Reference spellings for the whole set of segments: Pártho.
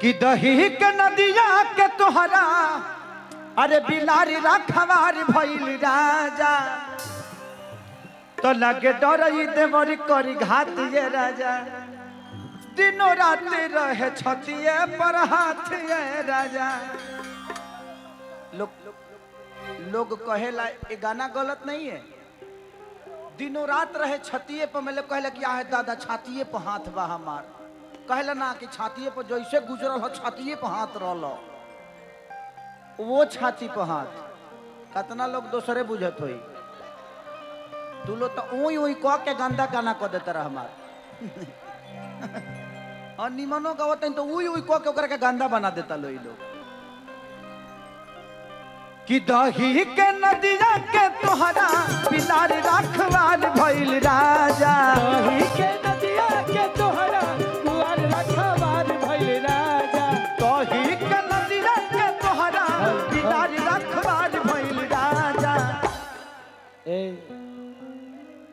कि दही के नदिया के तोहरा अरे बिलारी रखवार भइल राजा तो लगे डरई देवरी करी घात ये राजा दिनों रात रहे छतिए पर हाथ ये राजा। लोग कहेला ये गाना गलत नहीं है। दिनों रात रहे छतिए पर मतलब कहला कि आहे दादा छातिए पर हाथ बा हमार कहला ना कि छातिए पर जैसे गुजरल हो छातिए पर हाथ रहल वो छाती पर हाथ कितना लोग दोसरे बुझत होई तू लो तो ओई ओई कह के गंदा गाना कह देता रह हमार और निमनो गावत तो ओई ओई कह के ओकरा के गंदा बना देता लोई लोग कि दही के नदिया के तोहरा बिलार रखवार भइल राजा दही के नदिया के तोहरा कुआर रखवार भइल राजा दही के नदिया के तोहरा बिलार रखवार भइल राजा ए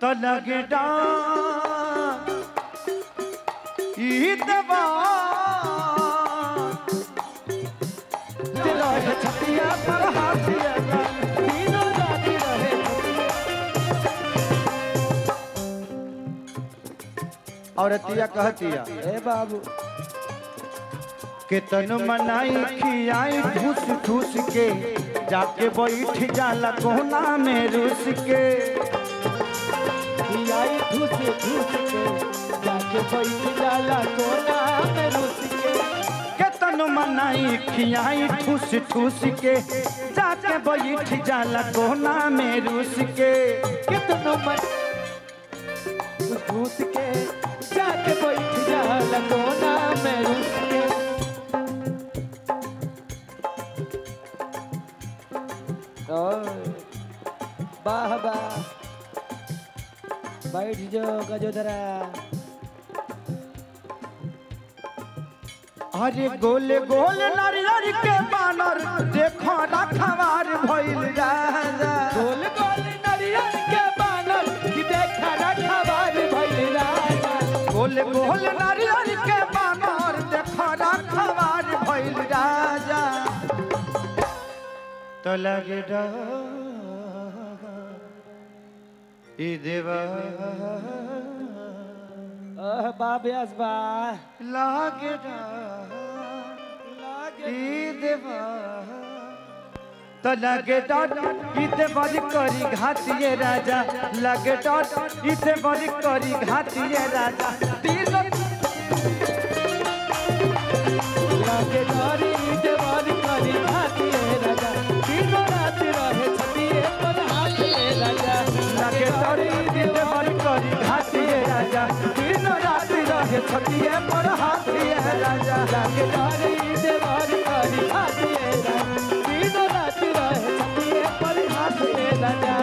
तो लगे डा ई देवा छतिया पर हाथ तीनों जाती रहे और तिया कहतिया ए बाबू कितन मनाई खियाई ठूस ठूस के जाके बैठ जाला कोना में रूस के खियाई ठूस ठूस के जाके बैठ जाला कोना में रूस के मनाई खियाई ठूस ठूस के जाके बैठ जाला कोना में रूस के कितनों ठूस के जाके बैठ जाला कोना में रूस के वाह वाह बैठ जाओ गजोधरा। अरे गोल गोल नारियल के बानर देखो रखवार भइल राजा गोल गोल नारियल के बानर कि देखो रखवार भइल राजा गोल गोल नारियल के बानर देखो रखवार भइल राजा तो लगे डा ई देवा बाब्यास बा लागे डा तो लगे डॉट इतने बड़ी करी घातिए राजा लगे डॉट इतने बड़ी करी घातिए राजा लगे डॉट इतने बड़ी करी घातिए राजा तीनों रात रहे छतिए पर हाथिए राजा लगे डॉट इतने बड़ी करी घातिए राजा तीनों रात रहे छतिए पर हाथिए राजा लगे डॉट इतने बड़ी करी घातिए राजा राजा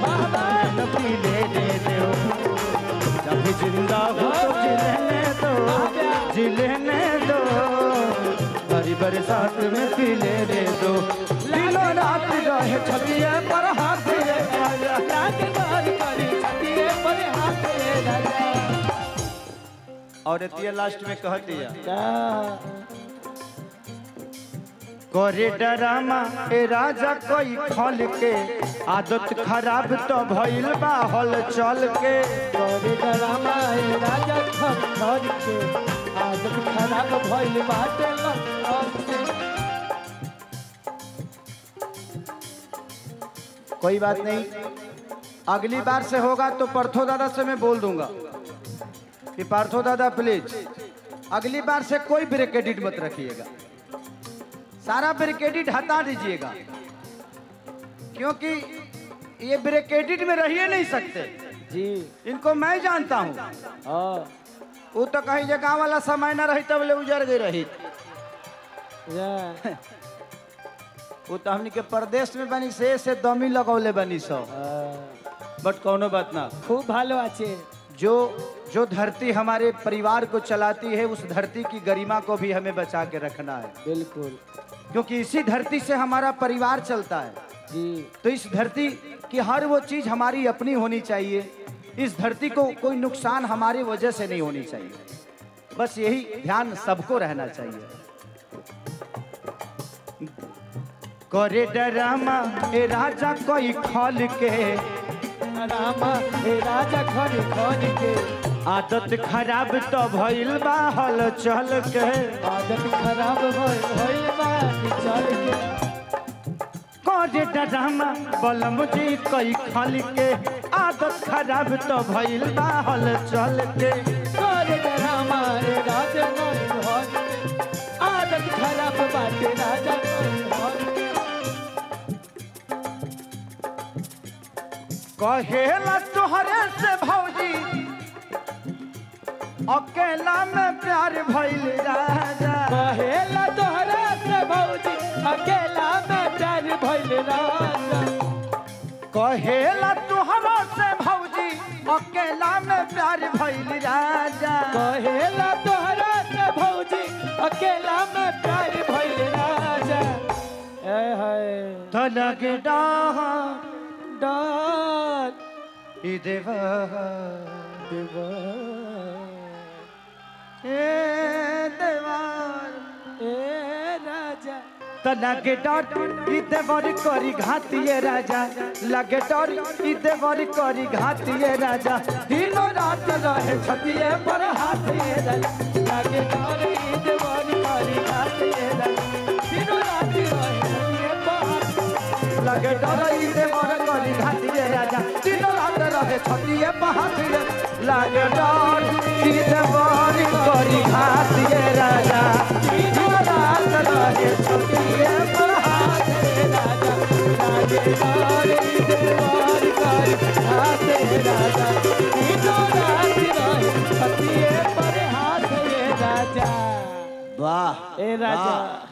बाबा नबी ले दे दो जब जिंदा हो तो जिलने दो जिलने दो बरसात में पीले दे दो दिनों रात रहे छतिए पर हाथ और लास्ट में कह दिया करे डरामा ए राजा कोई खोल के आदत खराब तो भइल बा हल चल के करे डरामा ए राजा खोल के आदत खराब भइल बा कोई बात नहीं अगली बार से होगा तो पार्थो दादा से मैं बोल दूंगा कि पार्थो दादा प्लीज अगली बार से कोई ब्रेकेडिट मत रखिएगा सारा ब्रेकेडिट हटा दीजिएगा क्योंकि ये ब्रेकेडिट में रह नहीं सकते जी इनको मैं जानता हूँ वो तो कहीं जगह वाला समय न रही तब ले उजर गई रही वो तो हमने के परदेश में बनी से दमी लगौले बनी सब बट कोनो बात ना, खूब भालो आचे। जो जो धरती हमारे परिवार को चलाती है उस धरती की गरिमा को भी हमें बचा के रखना है। बिल्कुल, क्योंकि इसी धरती से हमारा परिवार चलता है जी। तो इस धरती की हर वो चीज़ हमारी अपनी होनी चाहिए। इस धरती को कोई नुकसान हमारी वजह से नहीं होनी चाहिए। बस यही ध्यान सबको रहना चाहिए। करे डरामा ए राजा कोई खोल के, डरामा ए राजा कोई खोल के, आदत खराब तो भइल बा हल चल के, आदत खराब भइल बा चल के। करे डरामा बलम जी कोई खोल के, आदत खराब तो भइल बा हल चल के। करे डरामा ए राजा कोई खोल के, आदत खराब बाटे राजा कोई खोल के। कहेला तुहरे से भौजी अकेला में प्यार भइल राजा, कहेला तुहरे से भौजी अकेला में प्यार भइल राजा, कहेला तुहरे से भौजी अकेला में प्यार भइल राजा, कहेला तुहरे से भौजी अकेला में प्यार भइल राजा। ऐ हाय धनक डाहा डाल देवा देवा ए देवार ए राजा, लगे डर इ देवर करी घातिए राजा, लगे डर इ देवर करी घातिए राजा, दिनो रात रहे छतिए पर हाथिए राजा, लगे डर इ देवर करी घातिए राजा, दिनो रात रहे छतिए पर हाथिए, लगे डर इ देवर करी घातिए राजा, दिनो रात रहे छतिए पर हाथिए, लगे डर इ देवर करी घातिए राजा, दिनो रात रहे छतिए वाह ए राजा।